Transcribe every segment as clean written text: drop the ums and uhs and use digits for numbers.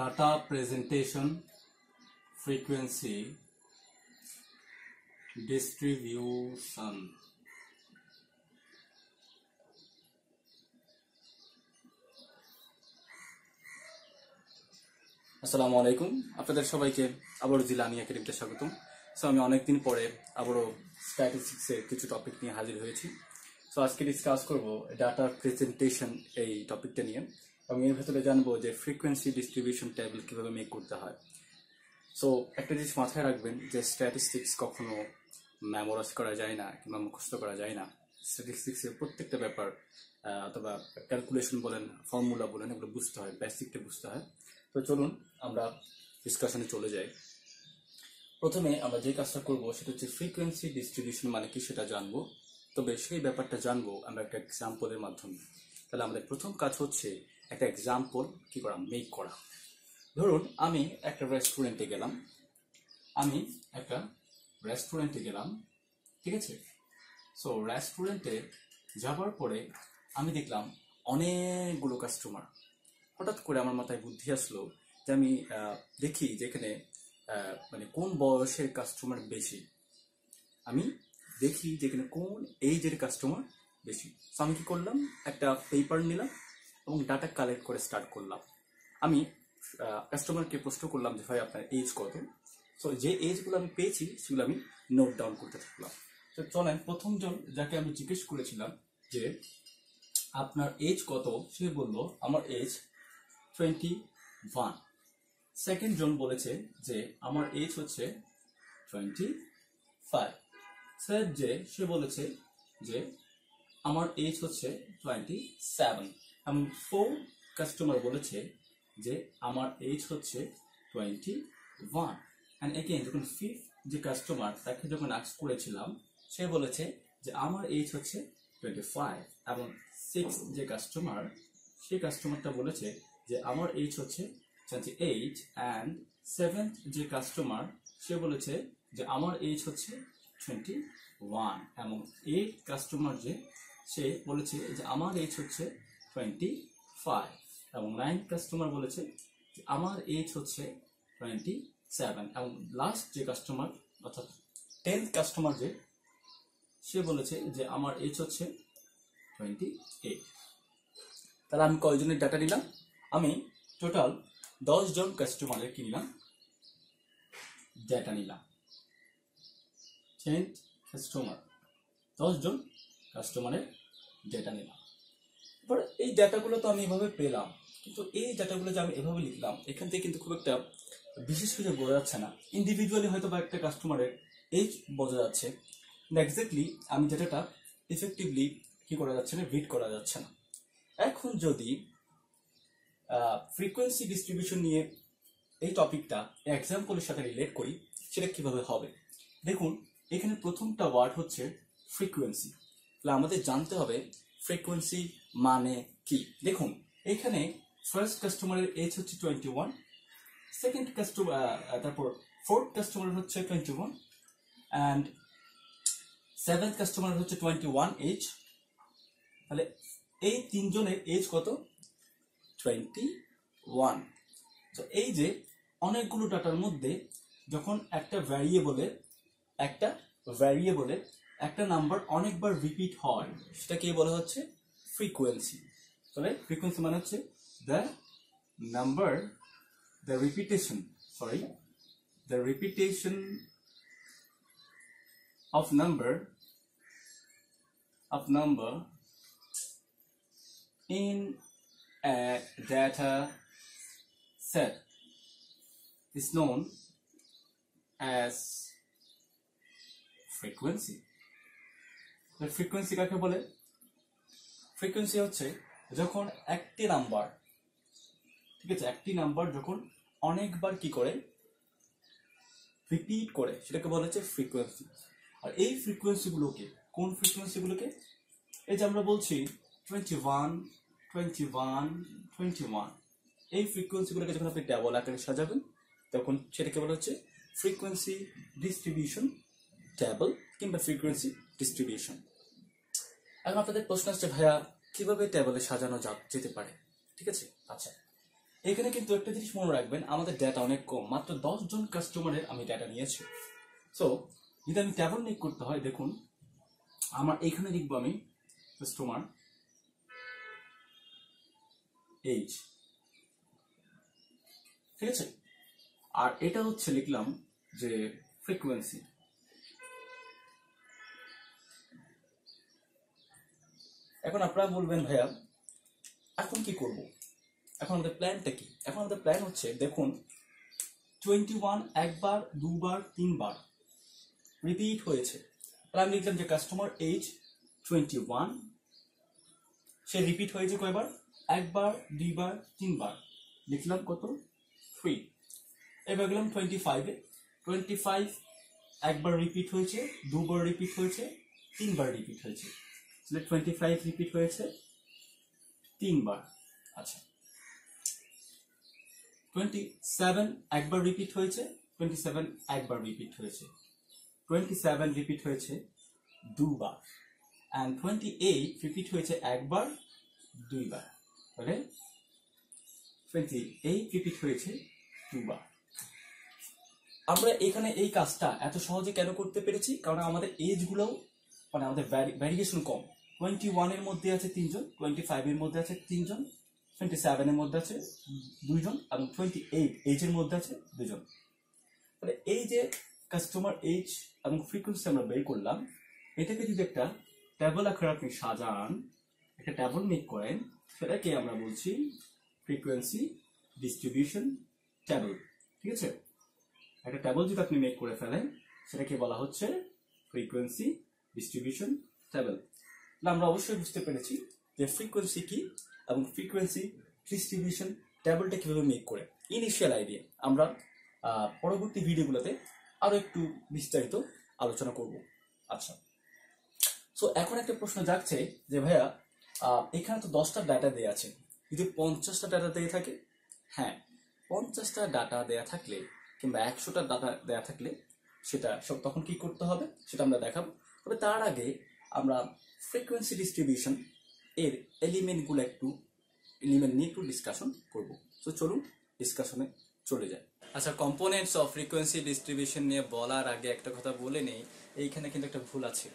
data presentation frequency distribution. আসসালামু আলাইকুম, আপনাদের সবাইকে আবারও জিলানি একাডেমিতে স্বাগতম। সো আমি অনেকদিন পরে আবারও স্ট্যাটিস্টিক্সের কিছু টপিক নিয়ে হাজির হয়েছি। সো আজকে ডিসকাস করব ডাটা প্রেজেন্টেশন এই টপিকটা নিয়ে, এবং এর ভেতরে জানবো যে ফ্রিকোয়েন্সি ডিস্ট্রিবিউশন টেবিল কীভাবে মেক করতে হয়। সো একটা জিনিস মাথায় রাখবেন যে স্ট্যাটিস্টিক্স কখনো মেমোরাইজ করা যায় না কিংবা মুখস্থ করা যায় না। স্ট্যাটিস্টিক্সের প্রত্যেকটা ব্যাপার অথবা ক্যালকুলেশন বলেন, ফর্মুলা বলেন, এগুলো বুঝতে হয়, বেসিকটা বুঝতে হয়। তো চলুন আমরা ডিসকাশনে চলে যাই। প্রথমে আমরা যে কাজটা করবো সেটা হচ্ছে ফ্রিকোয়েন্সি ডিস্ট্রিবিউশন মানে কি সেটা জানবো, তবে সেই ব্যাপারটা জানবো আমরা একটা এক্সাম্পলের মাধ্যমে। তাহলে আমাদের প্রথম কাজ হচ্ছে একটা এক্সাম্পল কী করা, মেক করা। ধরুন আমি একটা রেস্টুরেন্টে গেলাম, ঠিক আছে। সো রেস্টুরেন্টে যাওয়ার পরে আমি দেখলাম অনেকগুলো কাস্টমার। হঠাৎ করে আমার মাথায় বুদ্ধি আসলো যে আমি দেখি যেখানে মানে কোন বয়সের কাস্টমার বেশি, আমি দেখি যেখানে কোন এইজের কাস্টমার বেশি। সো আমি কী করলাম, একটা পেপার নিলাম এবং ডাটা কালেক্ট করে স্টার্ট করলাম। আমি কাস্টমারকে প্রশ্ন করলাম যে ভাই আপনার এজ কত। সো যে এজগুলো আমি পেয়েছি সেগুলো আমি নোট ডাউন করতে থাকলাম। তো চলেন, প্রথমজন যাকে আমি জিজ্ঞেস করেছিলাম যে আপনার এজ কত, সে বললো আমার এজ 21। সেকেন্ড জন বলেছে যে আমার এজ হচ্ছে 25। স্যার যে সে বলেছে যে আমার এজ হচ্ছে 27। এবং ফোর কাস্টমার বলেছে যে আমার এজ হচ্ছে 21। অ্যান্ড এগেইন যখন ফিফথ যে কাস্টমার তাকে যখন আস্ক করেছিলাম, সে বলেছে যে আমার এজ হচ্ছে 25। এবং সিক্স যে কাস্টমার, সেই কাস্টমারটা বলেছে যে আমার এজ হচ্ছে 28। অ্যান্ড সেভেন্থ যে কাস্টমার, সে বলেছে যে আমার এজ হচ্ছে 21। এবং এইট কাস্টমার যে, সে বলেছে যে আমার এজ হচ্ছে 25। এবং নাইন কাস্টমার বলেছে যে আমার এজ হচ্ছে 27। এবং লাস্ট যে কাস্টমার অর্থাৎ টেন্থ কাস্টমার যে, সে বলেছে যে আমার এজ হচ্ছে 28। তাহলে আমি কয়জনের ডাটা নিলাম, আমি টোটাল 10 জন কাস্টমারের কিনলাম ডাটা নিলাম। 10th কাস্টমার 10 জন কাস্টমারের ডাটা নিলাম। এবার এই ডাটাগুলো তো আমি এভাবে পেলাম, কিন্তু এই ডাটাগুলো যে আমি এভাবে লিখলাম, এখান থেকে কিন্তু খুব একটা বিশেষ কিছু বোঝা যাচ্ছে না। ইন্ডিভিজুয়ালি হয়তো বা একটা কাস্টমারের এজ বোঝা যাচ্ছে না, এক্স্যাক্টলি আমি ডাটাটা ইফেক্টিভলি কী করা যাচ্ছে না, রিড করা যাচ্ছে না। এখন যদি ফ্রিকোয়েন্সি ডিস্ট্রিবিউশন নিয়ে এই টপিকটা এক্সাম্পলের সাথে রিলেট করি, সেটা কীভাবে হবে দেখুন। এখানে প্রথমটা ওয়ার্ড হচ্ছে ফ্রিকোয়েন্সি, তাহলে আমাদের জানতে হবে ফ্রিকোয়েন্সি মানে কি। দেখুন এখানে ফার্স্ট কাস্টমারের এজ হচ্ছে 21, সেকেন্ড কাস্টমার, তারপর ফোর্থ কাস্টমারের হচ্ছে 21, অ্যান্ড সেভেন্থ কাস্টমারের হচ্ছে 21 এজ। তাহলে এই তিনজনের এজ কত? 21। তো এই যে অনেকগুলো ডাটার মধ্যে যখন একটা ভ্যারিয়েবলে একটা নাম্বার অনেকবার রিপিট হয়, সেটাকে বলা হচ্ছে ফ্রিকোয়েন্সি। তাহলে ফ্রিকোয়েন্সি মানে হচ্ছে the repetition of number in a data set is known as frequency. The frequency কাকে বলে? ফ্রিকোয়েন্সি হচ্ছে যখন একটি নাম্বার, ঠিক আছে, একটি নাম্বার যখন অনেকবার কি করে, রিপিট করে, সেটাকে বলা হচ্ছে ফ্রিকোয়েন্সি। আর এই ফ্রিকোয়েন্সিগুলোকে, কোন ফ্রিকোয়েন্সিগুলোকে, এই যে আমরা বলছি 21, 21, 21, এই ফ্রিকোয়েন্সিগুলোকে যখন আপনি ট্যাবল আকারে সাজাবেন, তখন সেটাকে বলা হচ্ছে ফ্রিকোয়েন্সি ডিস্ট্রিবিউশন ট্যাবল কিংবা ফ্রিকোয়েন্সি ডিস্ট্রিবিউশন। এখন আপনাদের প্রশ্ন আসছে, ভাইয়া কীভাবে ট্যাবলে সাজানো যেতে পারে? ঠিক আছে, আচ্ছা এখানে কিন্তু একটা জিনিস মনে রাখবেন, আমাদের ডেটা অনেক কম, মাত্র 10 জন কাস্টমারের আমি ডেটা নিয়েছি। সো যদি আমি ট্যাবল নিক করতে হয়, দেখুন আমার এখানে লিখবো আমি কাস্টমার এজ, ঠিক আছে, আর এটা হচ্ছে লিখলাম যে ফ্রিকোয়েন্সি, এখন আপনারা বলবেন ভাইয়া এখন কি করব, এখন আমাদের প্ল্যানটা কি? এখন আমাদের প্ল্যান হচ্ছে দেখুন 21 একবার, দুবার, তিনবার রিপিট হয়েছে, তাহলে আমি লিখলাম যে কাস্টমার এজ 21, সে রিপিট হয়েছে কয়বার? একবার, দুইবার, তিনবার, লিখলাম কত? 3। এবার গেলাম 25 এ, 25 একবার রিপিট হয়েছে, দুবার রিপিট হয়েছে, তিনবার রিপিট হয়েছে, 25 রিপিট হয়েছে তিনবার। আচ্ছা 27 একবার রিপিট হয়েছে, 27 একবার রিপিট হয়েছে, 27 রিপিট হয়েছে দুবার, and 28 রিপিট হয়েছে একবার, দুইবার, ওকে, 28 রিপিট হয়েছে দুবার। আমরা এখানে এই কাজটা এত সহজে কেন করতে পেরেছি? কারণ আমাদের এজগুলোও মানে আমাদের ভ্যারিয়েশন কম। 21 এর মধ্যে আছে 3 জন, 25 এর মধ্যে আছে 3 জন, 27 এর মধ্যে আছে 2 জন, এবং 28 এজের মধ্যে আছে 2 জন। তাহলে এই যে কাস্টমার এজ এবং ফ্রিকোয়েন্সি আমরা বের করলাম, এটাকে যদি একটা ট্যাবল আকারে আপনি সাজান, একটা ট্যাবল মেক করেন, সেটাকে আমরা বলছি ফ্রিকোয়েন্সি ডিস্ট্রিবিউশন ট্যাবল, ঠিক আছে? একটা ট্যাবল যদি আপনি মেক করে ফেলেন, সেটাকে বলা হচ্ছে ফ্রিকোয়েন্সি ডিস্ট্রিবিউশন ট্যাবল। আমরা অবশ্যই বুঝতে পেরেছি যে ফ্রিকোয়েন্সি কি এবং ফ্রিকোয়েন্সি ডিস্ট্রিবিউশন ট্যাবলটা কিভাবে মেক করে, ইনিশিয়াল আইডিয়া। আমরা পরবর্তী ভিডিওগুলোতে আরও একটু বিস্তারিত আলোচনা করব। আচ্ছা, সো এখন একটা প্রশ্ন জাগছে যে ভাইয়া এখানে তো 10টা ডাটা দেওয়া আছে, যদি 50টা ডাটা দেওয়া থাকে? হ্যাঁ, 50টা ডাটা দেওয়া থাকলে কিংবা 100টা ডাটা দেওয়া থাকলে সেটা সব তখন কি করতে হবে সেটা আমরা দেখাবো। তবে তার আগে আমরা ফ্রিকোয়েন্সি ডিস্ট্রিবিউশন এর এলিমেন্ট নিয়ে একটু ডিসকাশন করব। তো চলুন ডিসকাশনে চলে যাই। আচ্ছা, কম্পোনেন্টস অফ ফ্রিকোয়েন্সি ডিস্ট্রিবিউশন নিয়ে বলার আগে একটা কথা বলে নেই, এইখানে কিন্তু একটা ভুল আছে।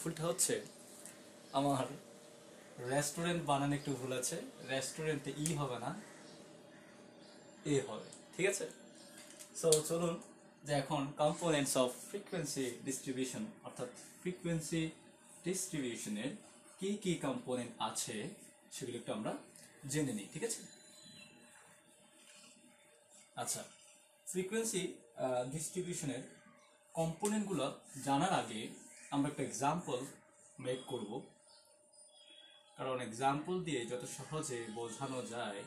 ভুলটা হচ্ছে আমার রেস্টুরেন্ট বানানো একটু ভুল আছে, রেস্টুরেন্টে ই হবে না, এ হবে, ঠিক আছে? সো চলুন যে এখন কম্পোনেন্টস অফ ফ্রিকোয়েন্সি ডিস্ট্রিবিউশন অর্থাৎ ফ্রিকোয়েন্সি ডিস্ট্রিবিউশনের কী কী কম্পোনেন্ট আছে সেগুলো একটু আমরা জেনে নিই, ঠিক আছে? আচ্ছা, ফ্রিকোয়েন্সি ডিস্ট্রিবিউশনের কম্পোনেন্টগুলো জানার আগে আমরা একটা এক্সাম্পল মেক করব, কারণ এক্সাম্পল দিয়ে যত সহজে বোঝানো যায়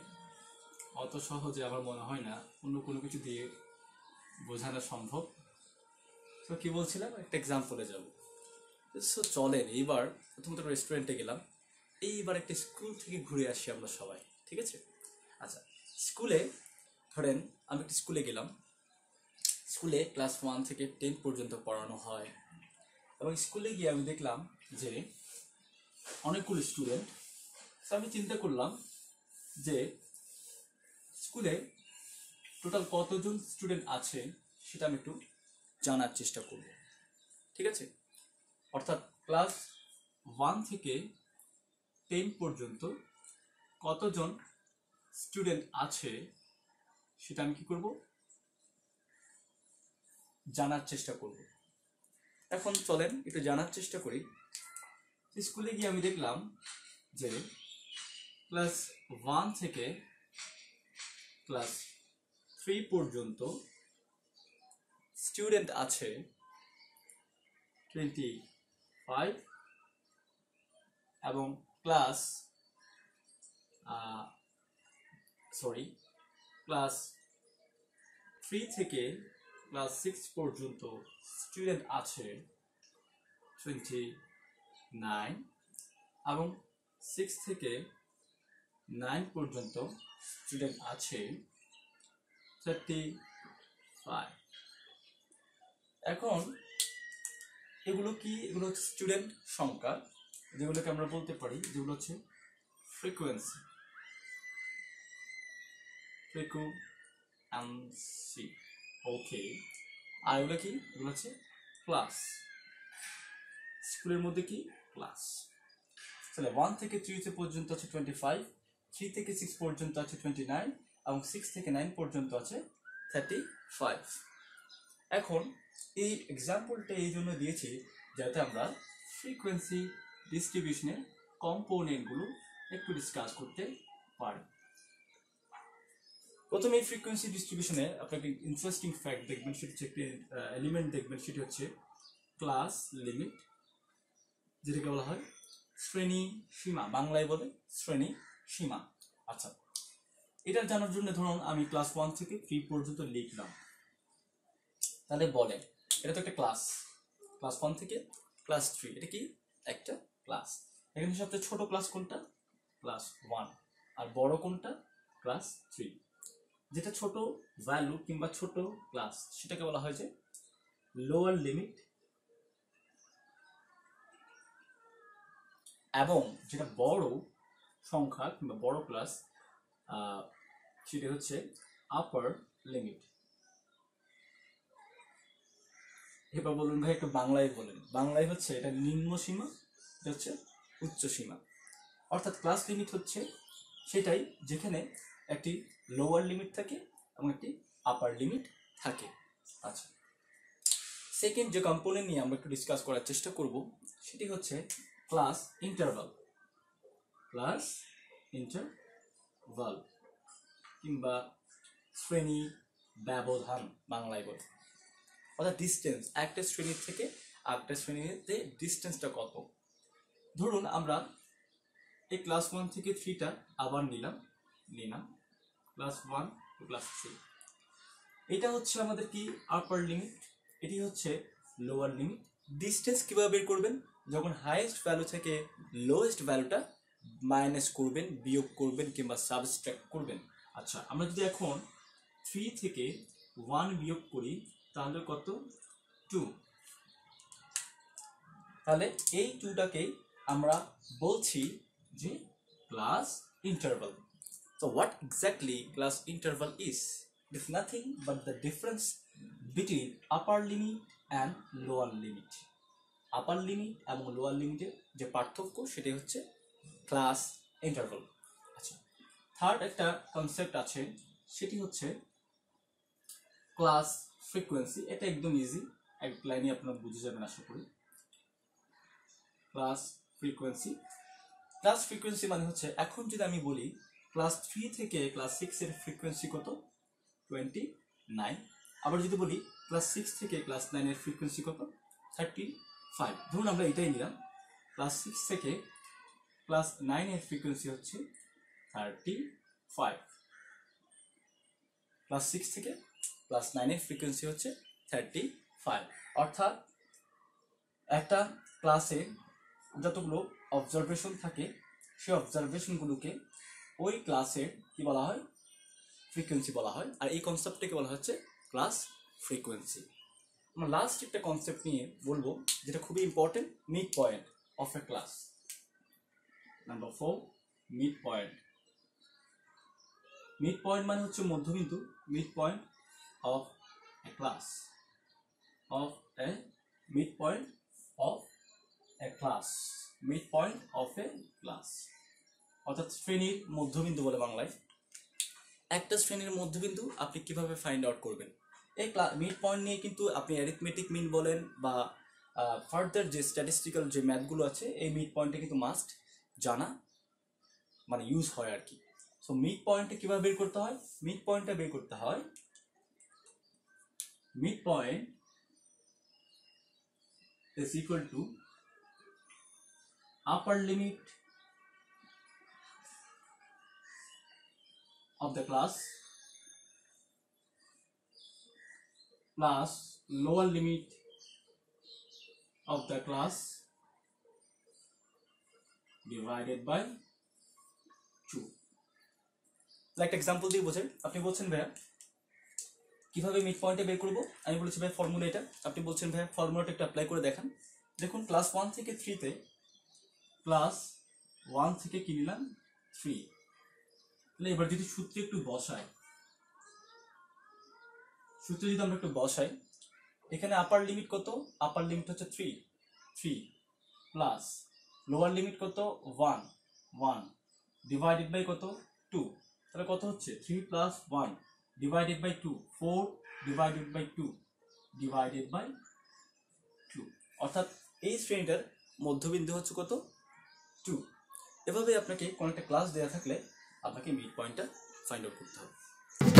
অত সহজে আমার মনে হয় না অন্য কোনো কিছু দিয়ে বোঝানো সম্ভব। তো কী বলছিলাম, একটা এক্সাম্পলে যাব। সো চলেন এইবার প্রথমত রেস্টুরেন্টে গেলাম, এইবার একটা স্কুল থেকে ঘুরে আসি আমরা সবাই, ঠিক আছে? আচ্ছা, স্কুলে ধরেন আমি একটা স্কুলে গেলাম, স্কুলে ক্লাস 1 থেকে 10 পর্যন্ত পড়ানো হয়, এবং স্কুলে গিয়ে আমি দেখলাম যে অনেকগুলো স্টুডেন্ট। তো আমি চিন্তা করলাম যে স্কুলে টোটাল কতজন স্টুডেন্ট আছে সেটা আমি একটু জানার চেষ্টা করব, ঠিক আছে? অর্থাৎ ক্লাস 1 থেকে 10 পর্যন্ত কতজন স্টুডেন্ট আছে সেটা আমি কি করব, জানার চেষ্টা করব। এখন চলেন একটু জানার চেষ্টা করি। স্কুলে গিয়ে আমি দেখলাম যে ক্লাস 1 থেকে ক্লাস 3 পর্যন্ত স্টুডেন্ট আছে 25, এবং ক্লাস 3 থেকে ক্লাস 6 পর্যন্ত স্টুডেন্ট আছে 29, এবং 6 থেকে 9 পর্যন্ত স্টুডেন্ট আছে 35। এখন এগুলো কি? এগুলো হচ্ছে স্টুডেন্ট সংখ্যা, যেগুলোকে আমরা বলতে পারি যেগুলো হচ্ছে frequency, Peku and C. Okay. আর এগুলো কি? এগুলো হচ্ছে ক্লাস। স্কুলের মধ্যে কি? ক্লাস। তাহলে 1 থেকে 3 পর্যন্ত আছে 25, 3 থেকে 6 পর্যন্ত আছে 29 এবং 6 থেকে 9 পর্যন্ত আছে 35. এখন এই एग्जांपलটা এইজন্য দিয়েছি যাতে আমরা ফ্রিকোয়েন্সি ডিস্ট্রিবিউশনের কম্পোনেন্টগুলো একটু ডিসকাস করতে পারি। প্রথমে ফ্রিকোয়েন্সি ডিস্ট্রিবিউশনে আপনাকে ইন্টারেস্টিং ফ্যাক্ট দেখবেন, সেটা হচ্ছে একটা এলিমেন্ট দেখবেন, সেটা হচ্ছে ক্লাস লিমিট, যেটাকে বলা হয় শ্রেণী সীমা, বাংলায় বলে শ্রেণী সীমা। আচ্ছা, এটা জানার জন্য ধরুন আমি ক্লাস 1 থেকে 3 পর্যন্ত লিখলাম, তাহলে বলে এটা তো একটা ক্লাস, ক্লাস 1 থেকে ক্লাস 3, এটা কি একটা ক্লাস। এখানে সবচেয়ে ছোট ক্লাস কোনটা? ক্লাস 1, আর বড় কোনটা? ক্লাস 3। যেটা ছোট ভ্যালু কিংবা ছোট ক্লাস সেটাকে বলা হয় যে লোয়ার লিমিট, এবং যেটা বড় সংখ্যা কিংবা বড় ক্লাস সেটা হচ্ছে আপার লিমিট। এবার বলুন ভাই একটু বাংলায় বলেন, বাংলায় হচ্ছে এটা নিম্ন সীমা, এটা হচ্ছে উচ্চ সীমা। অর্থাৎ ক্লাস লিমিট হচ্ছে সেটাই যেখানে একটি লোয়ার লিমিট থাকে এবং একটি আপার লিমিট থাকে। আচ্ছা, সেকেন্ড যে কম্পোনেন্ট নিয়ে আমরা একটু ডিসকাস করার চেষ্টা করব সেটি হচ্ছে ক্লাস ইন্টারভাল। ক্লাস ইন্টারভাল কিংবা শ্রেণী ব্যবধান বাংলায় বলে, অর্থাৎ ডিস্টেন্স, একটা শ্রেণী থেকে আরেকটা শ্রেণীতে ডিস্টেন্সটা কত। ধরুন আমরা এই ক্লাস 1 থেকে 3টা আবার নিলাম ক্লাস 1 টু ক্লাস 3, এটা হচ্ছে আমাদের কি আপার লিমিট, এটি হচ্ছে লোয়ার লিমিট। ডিস্টেন্স কীভাবে বের করবেন? যখন হাইয়েস্ট ভ্যালু থেকে লোয়েস্ট ভ্যালুটা মাইনাস করবেন, বিয়োগ করবেন কিংবা সাবস্ট্রাক্ট করবেন। আচ্ছা, আমরা যদি এখন 3 থেকে 1 বিয়োগ করি তাহলে কত? 2। তাহলে এই 2টাকেই আমরা বলছি যে class interval. So what exactly class interval is? It is nothing but the difference between upper limit and lower limit. Upper limit এবং lower limit এর যে পার্থক্য সেটাই হচ্ছে ক্লাস ইন্টারভাল। আচ্ছা, থার্ড একটা কনসেপ্ট আছে সেটি হচ্ছে ক্লাস ফ্রিকোয়েন্সি। এটা একদম ইজি, এক লাইনে আপনারা বুঝে যাবেন আশা করি। ক্লাস ফ্রিকোয়েন্সি, ক্লাস ফ্রিকোয়েন্সি মানে হচ্ছে এখন যদি আমি বলি ক্লাস 3 থেকে ক্লাস 6 এর ফ্রিকোয়েন্সি কত? 29। আবার যদি বলি ক্লাস 6 থেকে ক্লাস 9 এর ফ্রিকোয়েন্সি কত? 35। ধরুন আমরা এটাই নিলাম, ক্লাস 6 থেকে ক্লাস 9 এর ফ্রিকোয়েন্সি হচ্ছে 35। ক্লাস 6 থেকে ক্লাস 9 এর ফ্রিকোয়েন্সি হচ্ছে 35। অর্থাৎ একটা ক্লাসে যতগুলো অবজারভেশন থাকে সেই অবজারভেশনগুলোকে ওই ক্লাসের কি বলা হয়? ফ্রিকোয়েন্সি বলা হয়, আর এই কনসেপ্টটাকে বলা হচ্ছে ক্লাস ফ্রিকোয়েন্সি। আমরা লাস্ট একটা কনসেপ্ট নিয়ে বলবো যেটা খুবই important, mid point of a class. Number 4, mid point. Mid point মানে হচ্ছে মধ্যবিন্দু, mid point of a class, of a mid point of a class, mid point of a class, অর্থাৎ শ্রেণীর মধ্যবিন্দু বলে বাংলায়। একটা শ্রেণীর মধ্যবিন্দু আপনি কিভাবে ফাইন্ড আউট করবেন? এই মিড পয়েন্ট নিয়ে কিন্তু আপনি অ্যারিথমেটিক মিন বলেন বা ফার্দার যে স্ট্যাটিস্টিক্যাল যে ম্যাথগুলো আছে, এই মিড পয়েন্টে কিন্তু মাস্ট জানা মানে ইউজ হয় আর কি। সো মিড পয়েন্টে কীভাবে বের করতে হয়? মিড পয়েন্টটা বের করতে হয়, mid point is equal to upper limit of the class plus lower limit of the class divided by 2. Like example দিয়ে বোঝেন, আপনি বলছেন ভাইয়া কিভাবে মিড পয়েন্টে বের করবো, আমি বলেছি ভাই ফর্মুলা এটা, আপনি বলছেন ভাইয়া ফর্মুলাটা একটু অ্যাপ্লাই করে দেখান। দেখুন ক্লাস 1 থেকে 3 তে ক্লাস 1 থেকে কি নিলাম? 3। তাহলে এবার যদি সূত্রে একটু বসায় সূত্র যদি আমরা একটু বসাই, এখানে আপার লিমিট কত? আপার লিমিট হচ্ছে 3 প্লাস লোয়ার লিমিট কত? 1 ডিভাইডেড বাই কত? 2। তাহলে কত হচ্ছে 3 plus 1 divided by 2, 4 divided by 2 divided by 2, অর্থাৎ এই শ্রেণীটার মধ্যবিন্দু হচ্ছে কত? 2। এভাবে আপনাকে কোনো একটা ক্লাস দেওয়া থাকলে আপনাকে মিড পয়েন্টটা ফাইন্ড আউট করতে হবে।